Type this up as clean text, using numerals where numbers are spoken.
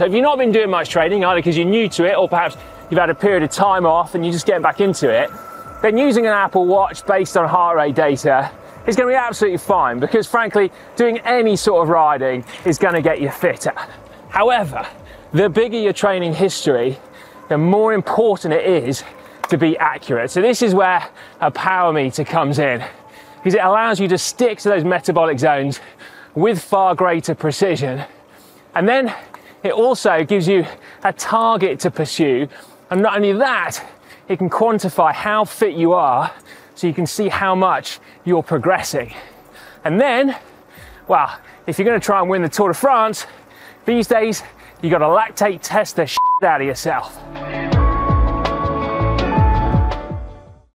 So if you've not been doing much training, either because you're new to it or perhaps you've had a period of time off and you're just getting back into it, then using an Apple Watch based on heart rate data is going to be absolutely fine, because frankly, doing any sort of riding is going to get you fitter. However, the bigger your training history, the more important it is to be accurate. So this is where a power meter comes in, because it allows you to stick to those metabolic zones with far greater precision. And then it also gives you a target to pursue. And not only that, it can quantify how fit you are, so you can see how much you're progressing. And then, well, if you're going to try and win the Tour de France, these days, you've got to lactate test the shit out of yourself.